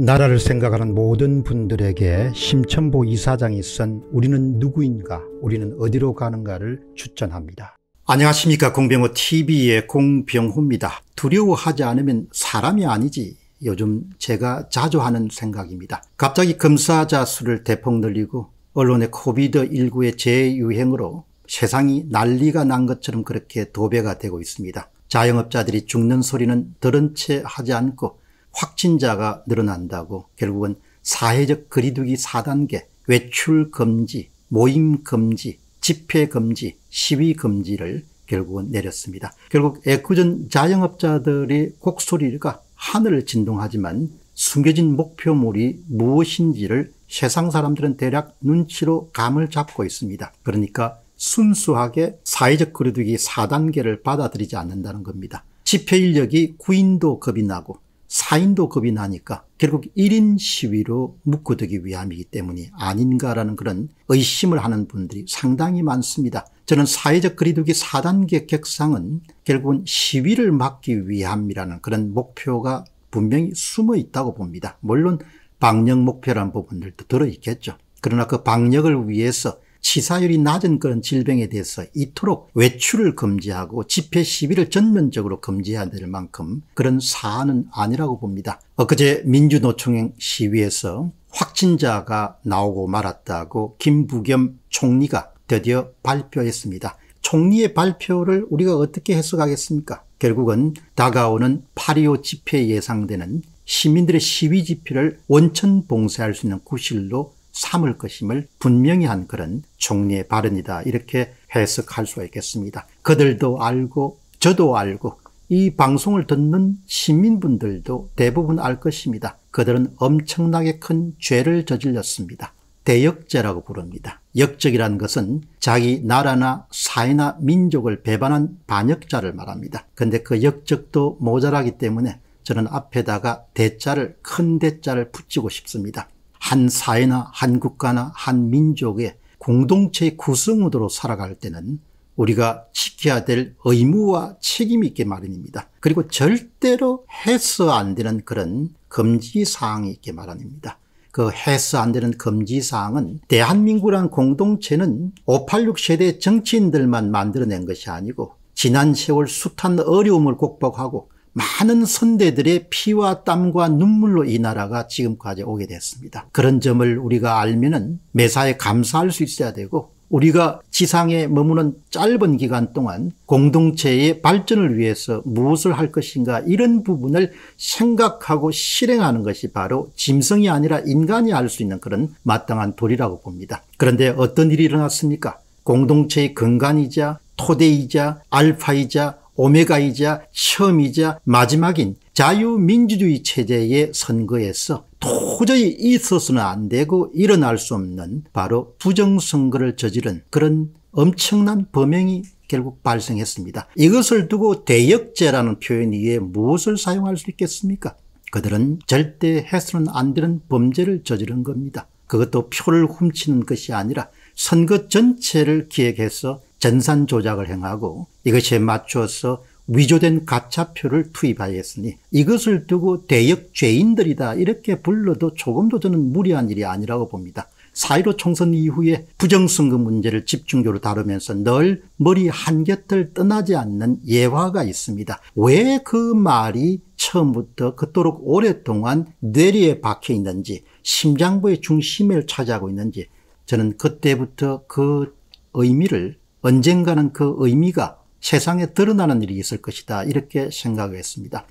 나라를 생각하는 모든 분들에게 심천보 이사장이 쓴 우리는 누구인가, 우리는 어디로 가는가를 추천합니다. 안녕하십니까, 공병호TV의 공병호입니다. 두려워하지 않으면 사람이 아니지, 요즘 제가 자주 하는 생각입니다. 갑자기 검사자 수를 대폭 늘리고 언론의 코비드19의 재유행으로 세상이 난리가 난 것처럼 그렇게 도배가 되고 있습니다. 자영업자들이 죽는 소리는 들은 채 하지 않고 확진자가 늘어난다고 결국은 사회적 거리두기 4단계, 외출 금지, 모임 금지, 집회 금지, 시위 금지를 결국은 내렸습니다. 결국 애꿎은 자영업자들의 곡소리가 하늘을 진동하지만 숨겨진 목표물이 무엇인지를 세상 사람들은 대략 눈치로 감을 잡고 있습니다. 그러니까 순수하게 사회적 거리두기 4단계를 받아들이지 않는다는 겁니다. 집회 인력이 9인도 겁이 나고 4인도 겁이 나니까 결국 1인 시위로 묶어두기 위함이기 때문이 아닌가라는 그런 의심을 하는 분들이 상당히 많습니다. 저는 사회적 거리두기 4단계 격상은 결국은 시위를 막기 위함이라는 그런 목표가 분명히 숨어 있다고 봅니다. 물론 방역 목표라는 부분들도 들어있겠죠. 그러나 그 방역을 위해서 치사율이 낮은 그런 질병에 대해서 이토록 외출을 금지하고 집회 시위를 전면적으로 금지해야 될 만큼 그런 사안은 아니라고 봅니다. 엊그제 민주노총행 시위에서 확진자가 나오고 말았다고 김부겸 총리가 드디어 발표했습니다. 총리의 발표를 우리가 어떻게 해석하겠습니까? 결국은 다가오는 8.25 집회에 예상되는 시민들의 시위 집회를 원천 봉쇄할 수 있는 구실로 삼을 것임을 분명히 한 그런 총리의 발언이다, 이렇게 해석할 수가 있겠습니다. 그들도 알고 저도 알고 이 방송을 듣는 시민분들도 대부분 알 것입니다. 그들은 엄청나게 큰 죄를 저질렀습니다. 대역죄라고 부릅니다. 역적이라는 것은 자기 나라나 사회나 민족을 배반한 반역자를 말합니다. 그런데 그 역적도 모자라기 때문에 저는 앞에다가 대자를, 큰 대자를 붙이고 싶습니다. 한 사회나 한 국가나 한 민족의 공동체의 구성원으로 살아갈 때는 우리가 지켜야 될 의무와 책임이 있게 마련입니다. 그리고 절대로 해서 안 되는 그런 금지사항이 있게 마련입니다. 그 해서 안 되는 금지사항은 대한민국이라는 공동체는 586 세대의 정치인들만 만들어낸 것이 아니고 지난 세월 숱한 어려움을 극복하고 많은 선대들의 피와 땀과 눈물로 이 나라가 지금까지 오게 됐습니다. 그런 점을 우리가 알면은 매사에 감사할 수 있어야 되고, 우리가 지상에 머무는 짧은 기간 동안 공동체의 발전을 위해서 무엇을 할 것인가, 이런 부분을 생각하고 실행하는 것이 바로 짐승이 아니라 인간이 할 수 있는 그런 마땅한 도리라고 봅니다. 그런데 어떤 일이 일어났습니까? 공동체의 근간이자 토대이자 알파이자 오메가이자 처음이자 마지막인 자유민주주의 체제의 선거에서 도저히 있어서는 안 되고 일어날 수 없는 바로 부정선거를 저지른 그런 엄청난 범행이 결국 발생했습니다. 이것을 두고 대역죄라는 표현 위에 무엇을 사용할 수 있겠습니까? 그들은 절대 해서는 안 되는 범죄를 저지른 겁니다. 그것도 표를 훔치는 것이 아니라 선거 전체를 기획해서 전산 조작을 행하고 이것에 맞춰서 위조된 가짜표를 투입하였으니 이것을 두고 대역죄인들이다, 이렇게 불러도 조금도 저는 무리한 일이 아니라고 봅니다. 4.15 총선 이후에 부정선거 문제를 집중적으로 다루면서 늘 머리 한 곁을 떠나지 않는 예화가 있습니다. 왜 그 말이 처음부터 그토록 오랫동안 뇌리에 박혀 있는지, 심장부의 중심을 차지하고 있는지, 저는 그때부터 그 의미를, 언젠가는 그 의미가 세상에 드러나는 일이 있을 것이다, 이렇게 생각했습니다.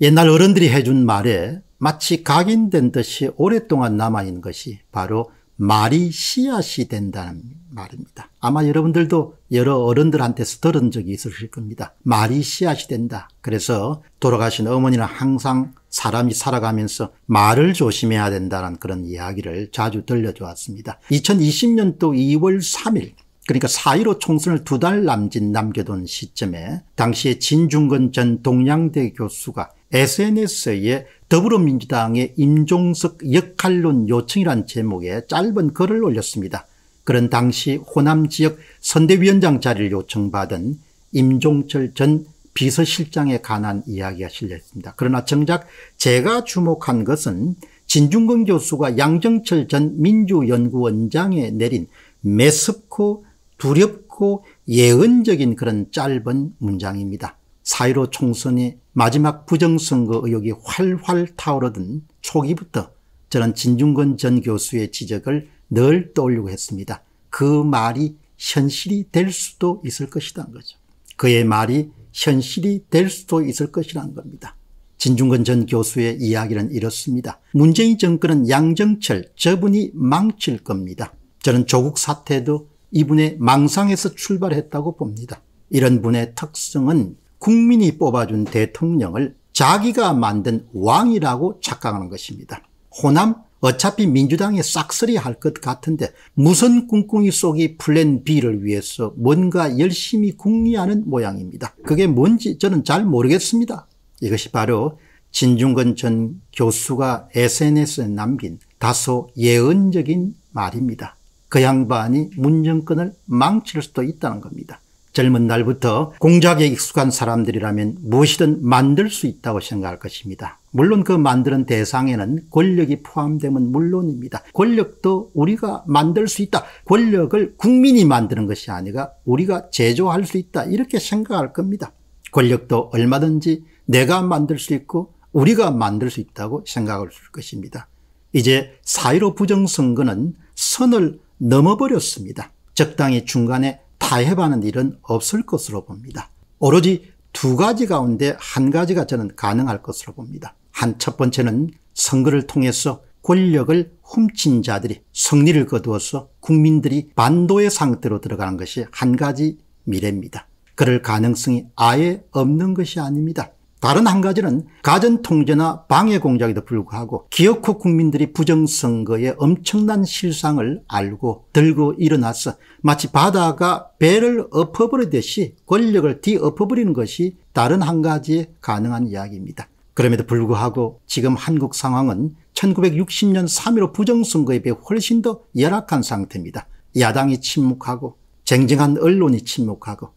옛날 어른들이 해준 말에 마치 각인된 듯이 오랫동안 남아있는 것이 바로 말이 씨앗이 된다는 말입니다. 아마 여러분들도 여러 어른들한테서 들은 적이 있으실 겁니다. 말이 씨앗이 된다. 그래서 돌아가신 어머니는 항상 사람이 살아가면서 말을 조심해야 된다는 그런 이야기를 자주 들려주었습니다. 2020년도 2월 3일, 그러니까 4.15 총선을 두 달 남겨둔 시점에 당시에 진중근 전 동양대 교수가 SNS에 더불어민주당의 임종석 역할론 요청이란 제목의 짧은 글을 올렸습니다. 그런 당시 호남 지역 선대위원장 자리를 요청받은 임종철 전 비서실장에 관한 이야기가 실려 있습니다. 그러나 정작 제가 주목한 것은 진중근 교수가 양정철 전 민주연구원장에 내린 매섭고 두렵고 예언적인 그런 짧은 문장입니다. 4.15 총선의 마지막 부정선거 의혹이 활활 타오르던 초기부터 저는 진중근 전 교수의 지적을 늘 떠올리고 했습니다. 그 말이 현실이 될 수도 있을 것이라는 거죠. 그의 말이 현실이 될 수도 있을 것이라는 겁니다. 진중근 전 교수의 이야기는 이렇습니다. 문재인 정권은 양정철 저분이 망칠 겁니다. 저는 조국 사태도 이분의 망상에서 출발했다고 봅니다. 이런 분의 특성은 국민이 뽑아준 대통령을 자기가 만든 왕이라고 착각하는 것입니다. 호남 어차피 민주당에 싹쓸이 할 것 같은데 무슨 꿍꿍이 속이 플랜 B를 위해서 뭔가 열심히 궁리하는 모양입니다. 그게 뭔지 저는 잘 모르겠습니다. 이것이 바로 진중근 전 교수가 SNS에 남긴 다소 예언적인 말입니다. 그 양반이 문정권을 망칠 수도 있다는 겁니다. 젊은 날부터 공작에 익숙한 사람들이라면 무엇이든 만들 수 있다고 생각할 것입니다. 물론 그 만드는 대상에는 권력이 포함되면 물론입니다. 권력도 우리가 만들 수 있다. 권력을 국민이 만드는 것이 아니라 우리가 제조할 수 있다. 이렇게 생각할 겁니다. 권력도 얼마든지 내가 만들 수 있고 우리가 만들 수 있다고 생각할 것입니다. 이제 4.15 부정선거는 선을 넘어버렸습니다. 적당히 중간에 타협하는 일은 없을 것으로 봅니다. 오로지 두 가지 가운데 한 가지가 저는 가능할 것으로 봅니다. 첫 번째는 선거를 통해서 권력을 훔친 자들이 승리를 거두어서 국민들이 반도의 상태로 들어가는 것이 한 가지 미래입니다. 그럴 가능성이 아예 없는 것이 아닙니다. 다른 한 가지는 가전통제나 방해공작에도 불구하고 기어코 국민들이 부정선거의 엄청난 실상을 알고 들고 일어나서 마치 바다가 배를 엎어버리듯이 권력을 뒤엎어버리는 것이 다른 한 가지의 가능한 이야기입니다. 그럼에도 불구하고 지금 한국 상황은 1960년 3.15 부정선거에 비해 훨씬 더 열악한 상태입니다. 야당이 침묵하고 쟁쟁한 언론이 침묵하고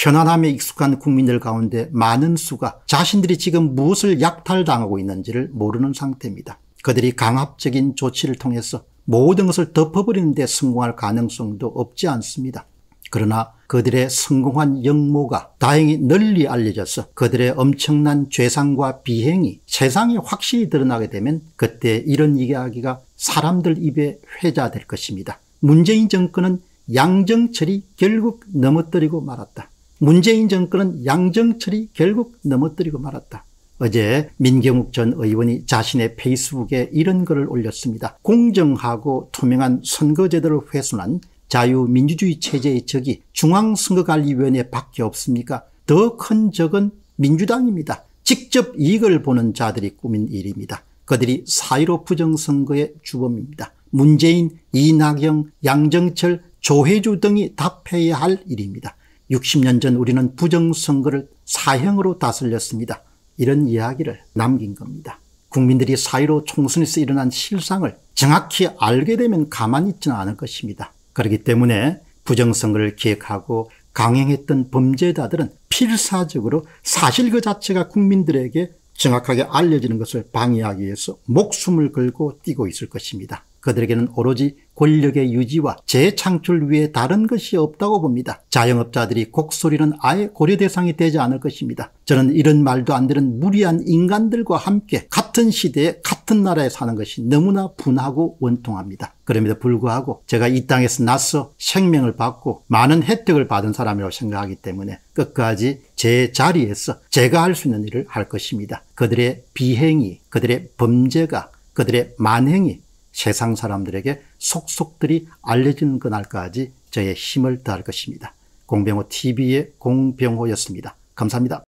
편안함에 익숙한 국민들 가운데 많은 수가 자신들이 지금 무엇을 약탈당하고 있는지를 모르는 상태입니다. 그들이 강압적인 조치를 통해서 모든 것을 덮어버리는 데 성공할 가능성도 없지 않습니다. 그러나 그들의 성공한 역모가 다행히 널리 알려져서 그들의 엄청난 죄상과 비행이 세상에 확실히 드러나게 되면 그때 이런 이야기가 사람들 입에 회자될 것입니다. 문재인 정권은 양정철이 결국 넘어뜨리고 말았다. 문재인 정권은 양정철이 결국 넘어뜨리고 말았다. 어제 민경욱 전 의원이 자신의 페이스북에 이런 글을 올렸습니다. 공정하고 투명한 선거제도를 훼손한 자유민주주의 체제의 적이 중앙선거관리위원회 밖에 없습니까? 더 큰 적은 민주당입니다. 직접 이익을 보는 자들이 꾸민 일입니다. 그들이 4.15 부정선거의 주범입니다. 문재인, 이낙연, 양정철, 조해주 등이 답해야 할 일입니다. 60년 전 우리는 부정선거를 사형으로 다스렸습니다. 이런 이야기를 남긴 겁니다. 국민들이 4.15 총선에서 일어난 실상을 정확히 알게 되면 가만히 있지는 않을 것입니다. 그렇기 때문에 부정선거를 기획하고 강행했던 범죄자들은 필사적으로 사실 그 자체가 국민들에게 정확하게 알려지는 것을 방해하기 위해서 목숨을 걸고 뛰고 있을 것입니다. 그들에게는 오로지 권력의 유지와 재창출 위에 다른 것이 없다고 봅니다. 자영업자들이 곡소리는 아예 고려 대상이 되지 않을 것입니다. 저는 이런 말도 안 되는 무리한 인간들과 함께 같은 시대에 같은 나라에 사는 것이 너무나 분하고 원통합니다. 그럼에도 불구하고 제가 이 땅에서 나서 생명을 받고 많은 혜택을 받은 사람이라고 생각하기 때문에 끝까지 제 자리에서 제가 할 수 있는 일을 할 것입니다. 그들의 비행이, 그들의 범죄가, 그들의 만행이 세상 사람들에게 속속들이 알려지는 그날까지 저의 힘을 다할 것입니다. 공병호TV의 공병호였습니다. 감사합니다.